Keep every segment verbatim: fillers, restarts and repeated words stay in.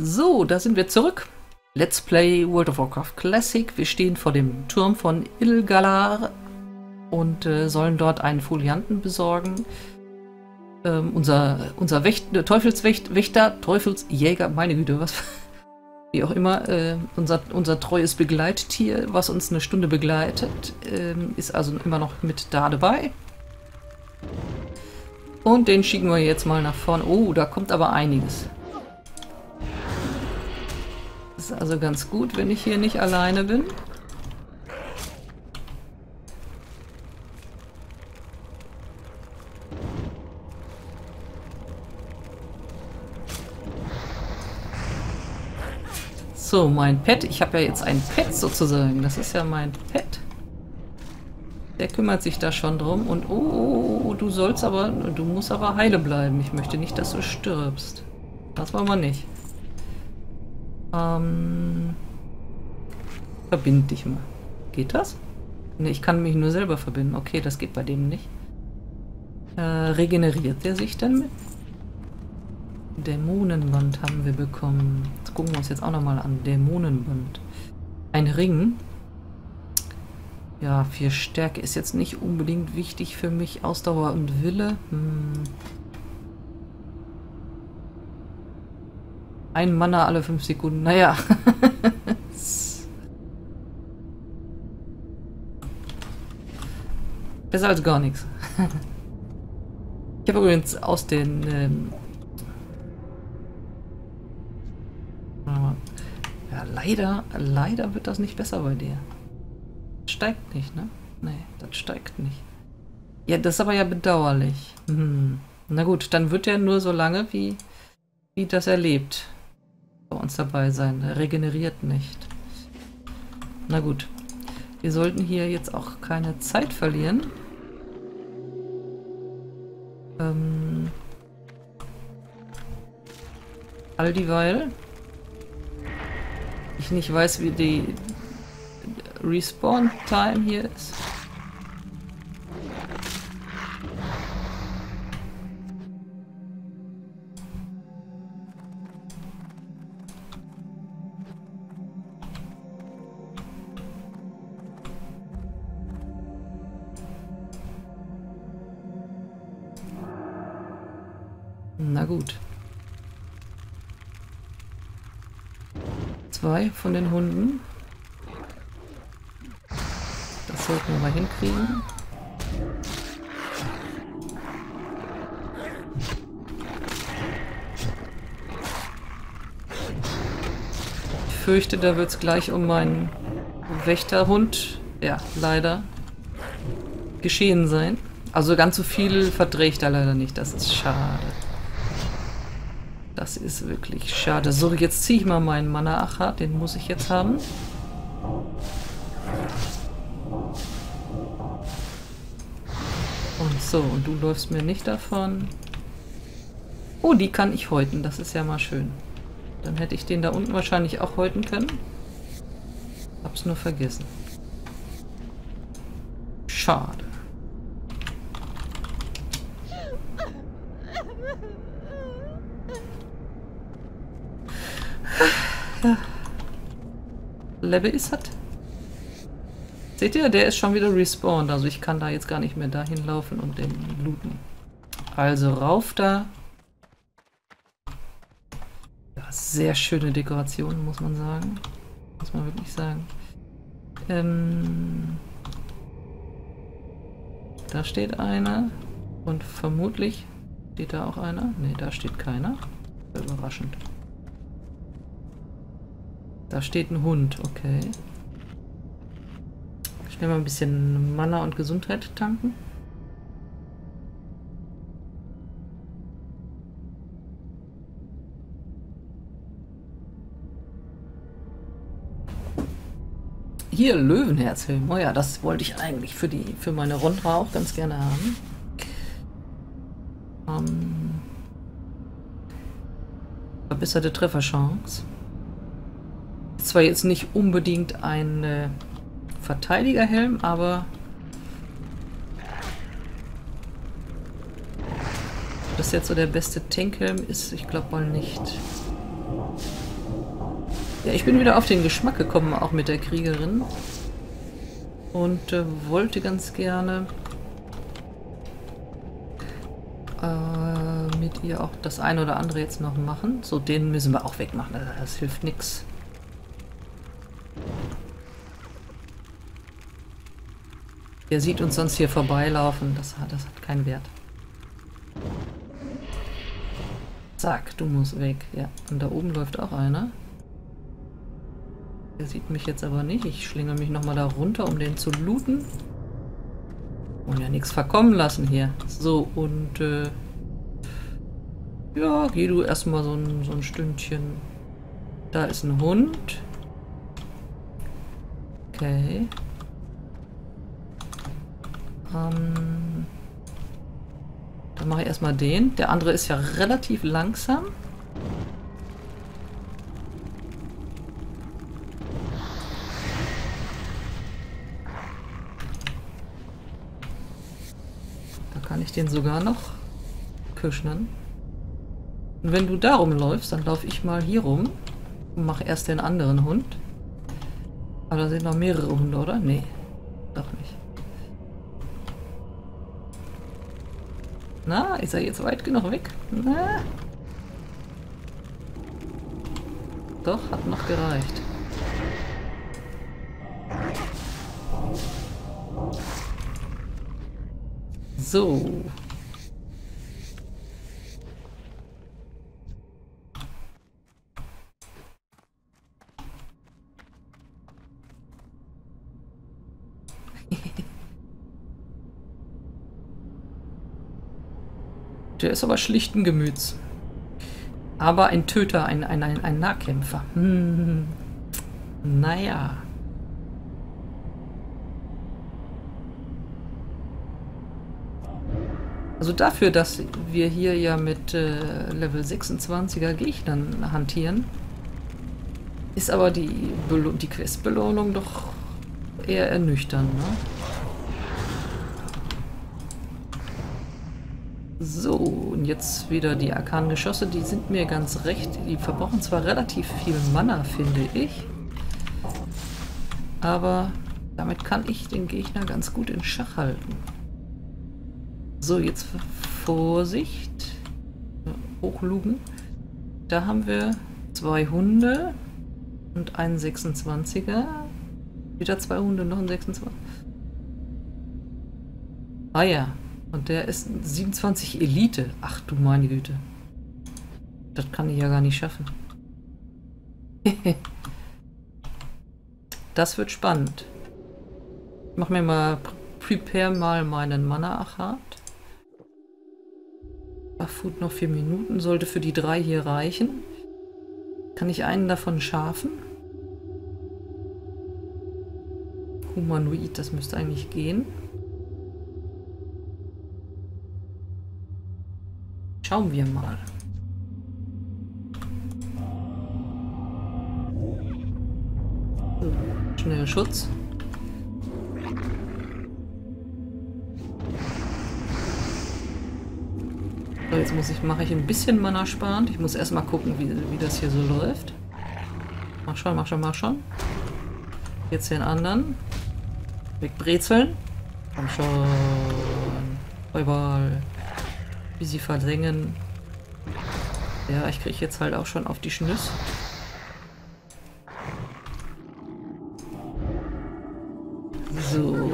So, da sind wir zurück. Let's Play World of Warcraft Classic. Wir stehen vor dem Turm von Ilgalar und äh, sollen dort einen Folianten besorgen. Ähm, unser unser Wächter, Teufelswächter, Teufelsjäger, meine Güte, was... Wie auch immer, äh, unser, unser treues Begleittier, was uns eine Stunde begleitet, äh, ist also immer noch mit da dabei. Und den schicken wir jetzt mal nach vorne. Oh, da kommt aber einiges. Ist also ganz gut, wenn ich hier nicht alleine bin. So, mein Pet. Ich habe ja jetzt ein Pet sozusagen. Das ist ja mein Pet. Der kümmert sich da schon drum. Und oh, oh, oh, du sollst aber, du musst aber heile bleiben. Ich möchte nicht, dass du stirbst. Das wollen wir nicht. Ähm, verbind dich mal. Geht das? Ne, ich kann mich nur selber verbinden. Okay, das geht bei dem nicht. Äh, regeneriert der sich denn mit? Dämonenband haben wir bekommen. Das gucken wir uns jetzt auch nochmal an. Dämonenband. Ein Ring. Ja, vier Stärke ist jetzt nicht unbedingt wichtig für mich. Ausdauer und Wille. Hm. Ein Mana alle fünf Sekunden. Naja. Besser als gar nichts. Ich habe übrigens aus den... Ähm, Ja, leider, leider wird das nicht besser bei dir. Das steigt nicht, ne? Nee, das steigt nicht. Ja, das ist aber ja bedauerlich. Hm. Na gut, dann wird er nur so lange, wie, wie das er lebt, bei uns dabei sein. Er regeneriert nicht. Na gut. Wir sollten hier jetzt auch keine Zeit verlieren. Ähm. All dieweil ich nicht weiß, wie die Respawn-Time hier ist. Na gut. Zwei von den Hunden. Das sollten wir mal hinkriegen. Ich fürchte, da wird es gleich um meinen Wächterhund, ja, leider, geschehen sein. Also ganz so viel verträgt er leider nicht. Das ist schade. Das ist wirklich schade. So, jetzt ziehe ich mal meinen Mana-Apparat. Den muss ich jetzt haben. Und so, und du läufst mir nicht davon. Oh, die kann ich häuten. Das ist ja mal schön. Dann hätte ich den da unten wahrscheinlich auch häuten können. Hab's nur vergessen. Schade. Level ist hat. Seht ihr, der ist schon wieder respawned. Also ich kann da jetzt gar nicht mehr dahin laufen und den looten. Also rauf da. Ja, sehr schöne Dekoration, muss man sagen. Muss man wirklich sagen. Ähm, da steht einer. Und vermutlich steht da auch einer. Ne, da steht keiner. Überraschend. Da steht ein Hund, okay. Schnell mal ein bisschen Mana und Gesundheit tanken. Hier, Löwenherzchen. Oh ja, das wollte ich eigentlich für, die, für meine Rondra auch ganz gerne haben. Ähm, verbesserte Trefferchance. Zwar jetzt nicht unbedingt ein äh, Verteidigerhelm, aber ob das jetzt so der beste Tankhelm ist, ich glaube mal nicht. Ja, ich bin wieder auf den Geschmack gekommen, auch mit der Kriegerin. Und äh, wollte ganz gerne äh, mit ihr auch das eine oder andere jetzt noch machen. So, den müssen wir auch wegmachen, also das hilft nichts. Der sieht uns sonst hier vorbeilaufen, das, das hat keinen Wert. Zack, du musst weg. Ja, und da oben läuft auch einer. Der sieht mich jetzt aber nicht. Ich schlinge mich nochmal da runter, um den zu looten. Und ja, nichts verkommen lassen hier. So, und äh, ja, geh du erstmal so ein, so ein Stündchen. Da ist ein Hund. Okay. Ähm, dann mache ich erstmal den. Der andere ist ja relativ langsam. Den sogar noch küschnen. Und wenn du da rumläufst, dann laufe ich mal hier rum und mache erst den anderen Hund. Aber da sind noch mehrere Hunde, oder? Nee, doch nicht. Na, ist er jetzt weit genug weg? Na. Doch, hat noch gereicht. So. Der ist aber schlichten Gemüts. Aber ein Töter, ein, ein, ein, ein Nahkämpfer. Hm. Naja. Also dafür, dass wir hier ja mit äh, Level sechsundzwanziger Gegnern hantieren, ist aber die, die Questbelohnung doch eher ernüchternd, ne? So, und jetzt wieder die Arkanen Geschosse, die sind mir ganz recht. Die verbrauchen zwar relativ viel Mana, finde ich, aber damit kann ich den Gegner ganz gut in Schach halten. So, jetzt Vorsicht, hochlugen. Da haben wir zwei Hunde und einen sechsundzwanziger. Wieder zwei Hunde und noch ein sechsundzwanziger. Ah ja, und der ist siebenundzwanzig Elite. Ach du meine Güte. Das kann ich ja gar nicht schaffen. Das wird spannend. Ich mach mir mal, prepare mal meinen Mana-Apparat. Food noch vier Minuten, sollte für die drei hier reichen. Kann ich einen davon schärfen? Humanoid, das müsste eigentlich gehen. Schauen wir mal. So, schnell Schutz. Jetzt muss ich, mache ich ein bisschen Mana sparen. Ich muss erstmal gucken, wie, wie das hier so läuft. Mach schon, mach schon, mach schon. Jetzt den anderen. Wegbrezeln. Komm schon. Vollball. Wie sie versengen. Ja, ich kriege jetzt halt auch schon auf die Schnüss. So.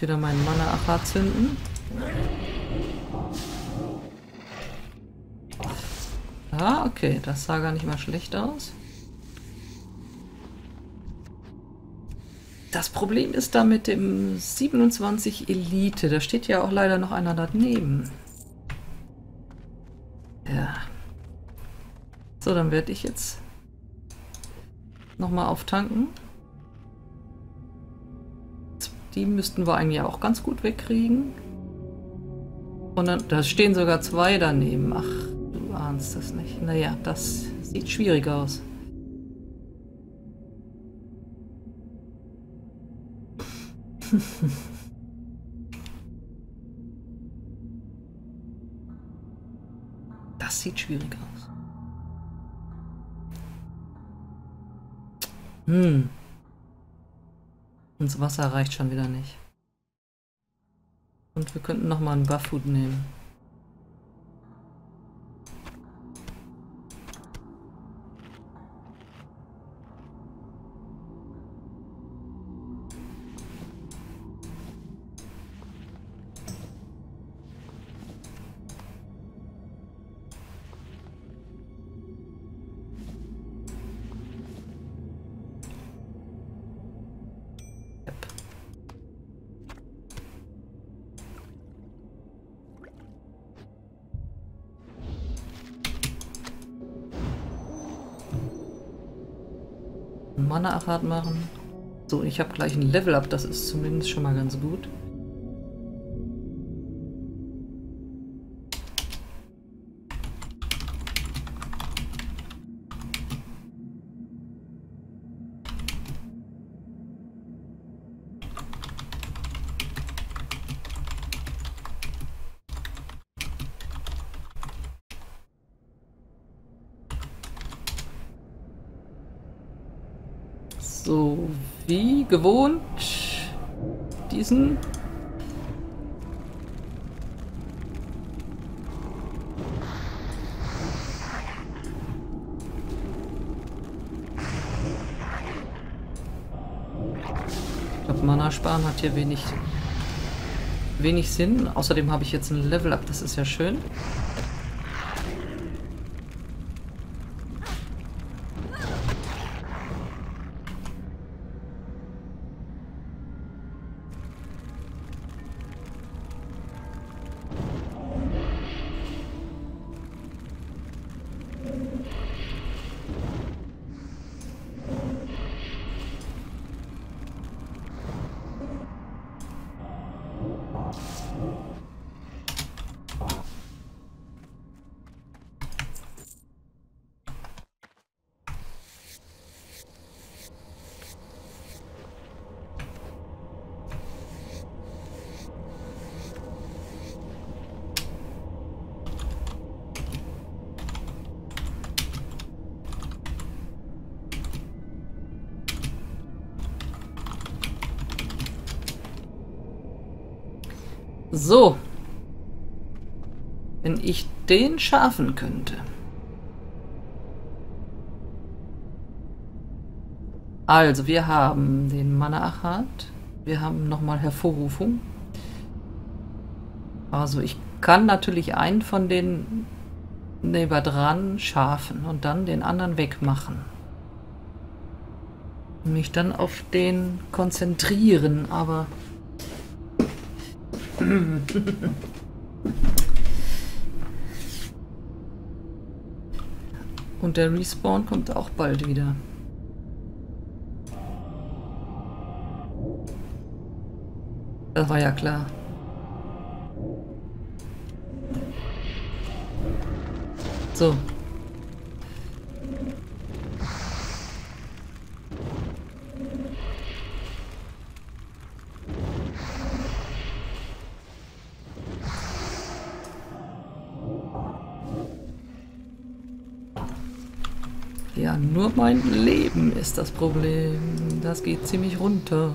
Wieder meinen Mana-Apparat zünden. Ah, okay, das sah gar nicht mal schlecht aus. Das Problem ist da mit dem siebenundzwanzig Elite. Da steht ja auch leider noch einer daneben. Ja. So, dann werde ich jetzt nochmal auftanken. Die müssten wir eigentlich auch ganz gut wegkriegen. Und dann, da stehen sogar zwei daneben. Ach, du ahnst das nicht. Naja, das sieht schwierig aus. Das sieht schwierig aus. Hm. Ins Wasser reicht schon wieder nicht. Und wir könnten nochmal einen Bufffood nehmen. Mana-Apparat machen. So, ich habe gleich ein Level-Up, das ist zumindest schon mal ganz gut. So, wie gewohnt, diesen. Ich glaube, Mana sparen hat hier wenig, wenig Sinn. Außerdem habe ich jetzt ein Level-Up, das ist ja schön. So, wenn ich den schaffen könnte. Also, wir haben den Mana-Achat. Wir haben nochmal Hervorrufung. Also, ich kann natürlich einen von den nebendran schaffen und dann den anderen wegmachen. Mich dann auf den konzentrieren, aber... Und der Respawn kommt auch bald wieder. Das war ja klar. So. Ja, nur mein Leben ist das Problem. Das geht ziemlich runter.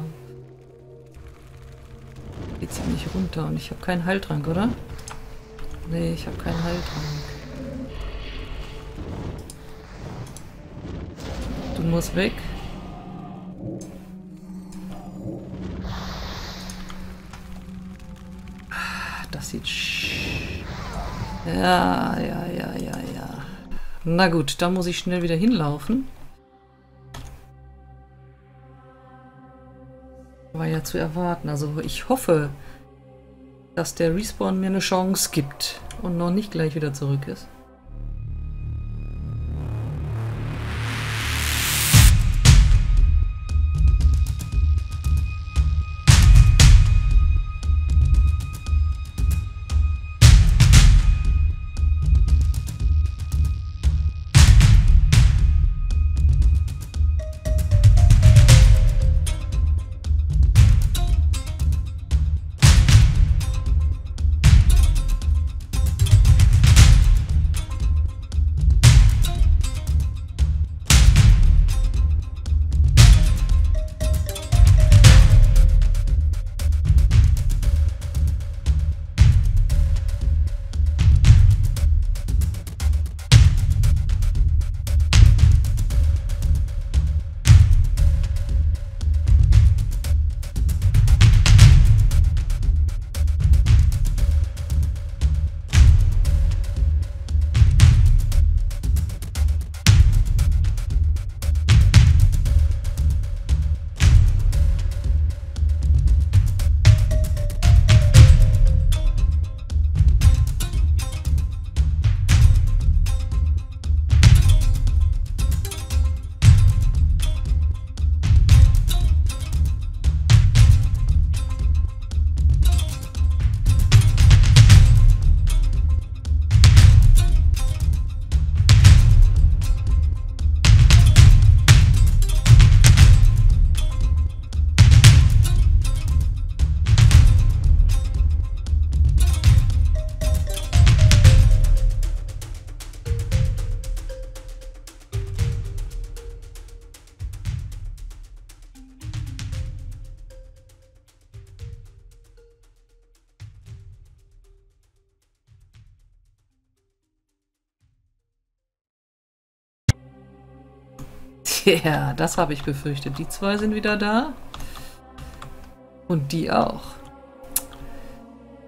Geht ziemlich runter und ich habe keinen Heiltrank, oder? Nee, ich habe keinen Heiltrank. Du musst weg. Das sieht sch... Ja, ja, ja, ja, ja. Na gut, da muss ich schnell wieder hinlaufen. War ja zu erwarten. Also ich hoffe, dass der Respawn mir eine Chance gibt und noch nicht gleich wieder zurück ist. Ja, das habe ich befürchtet. Die zwei sind wieder da. Und die auch.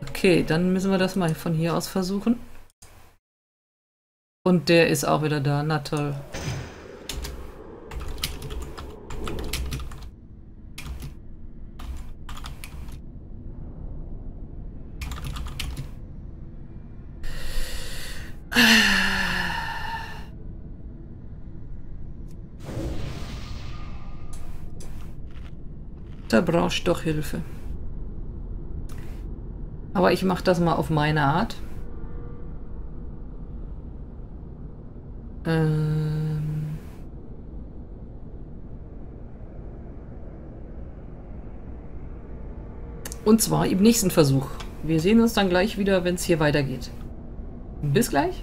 Okay, dann müssen wir das mal von hier aus versuchen. Und der ist auch wieder da. Na toll. Da brauchst du doch Hilfe. Aber ich mache das mal auf meine Art. Ähm Und zwar im nächsten Versuch. Wir sehen uns dann gleich wieder, wenn es hier weitergeht. Bis gleich.